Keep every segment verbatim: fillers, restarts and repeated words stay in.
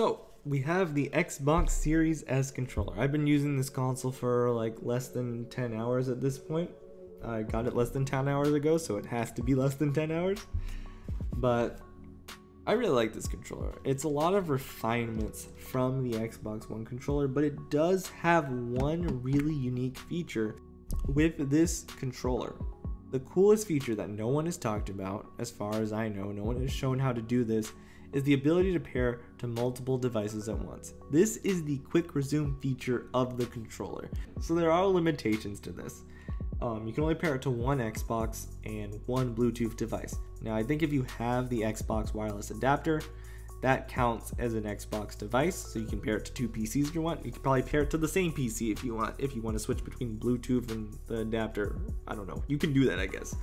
So we have the Xbox Series S controller. I've been using this console for like less than ten hours at this point. I got it less than ten hours ago, so it has to be less than ten hours. But I really like this controller. It's a lot of refinements from the Xbox One controller, but it does have one really unique feature with this controller. The coolest feature that no one has talked about, as far as I know, no one has shown how to do this, is the ability to pair to multiple devices at once. This is the quick resume feature of the controller. So there are limitations to this. Um, you can only pair it to one Xbox and one Bluetooth device. Now, I think if you have the Xbox wireless adapter, that counts as an Xbox device, so you can pair it to two P Cs if you want. You can probably pair it to the same P C if you want, if you want to switch between Bluetooth and the adapter. I don't know, you can do that, I guess.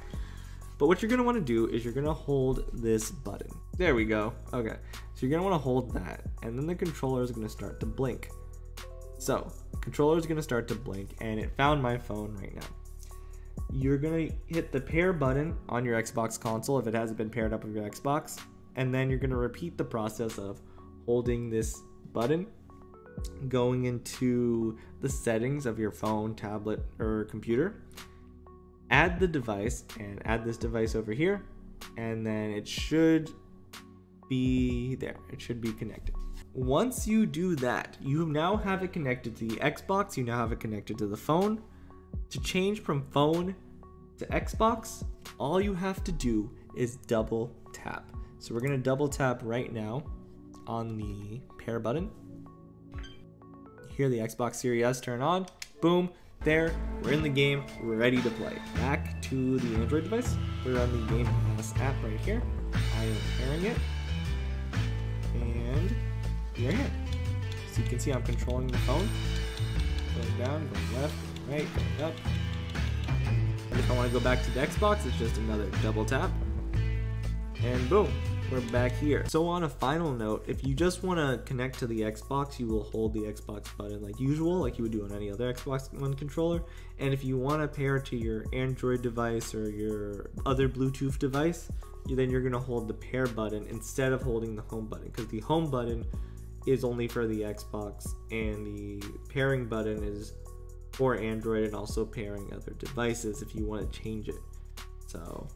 But what you're gonna wanna do is you're gonna hold this button. There we go, okay. So you're gonna wanna hold that, and then the controller is gonna start to blink. So, controller is gonna start to blink, and it found my phone right now. You're gonna hit the pair button on your Xbox console if it hasn't been paired up with your Xbox, and then you're gonna repeat the process of holding this button, going into the settings of your phone, tablet, or computer, add the device, and add this device over here, and then it should be there, it should be connected. Once you do that, you now have it connected to the Xbox, you now have it connected to the phone. To change from phone to Xbox, all you have to do is double tap. So we're gonna double tap right now on the pair button. You hear the Xbox Series S turn on, boom, there, we're in the game, we're ready to play. Back to the Android device, we're on the Game Pass app right here. I am pairing it, and we're here. So you can see I'm controlling the phone, going down, going left, right, going up. And if I want to go back to the Xbox, it's just another double tap. And boom, we're back here. So on a final note, if you just want to connect to the Xbox, you will hold the Xbox button like usual, like you would do on any other Xbox One controller. And if you want to pair to your Android device or your other Bluetooth device, then you're going to hold the pair button instead of holding the home button, because the home button is only for the Xbox and the pairing button is for Android and also pairing other devices if you want to change it. So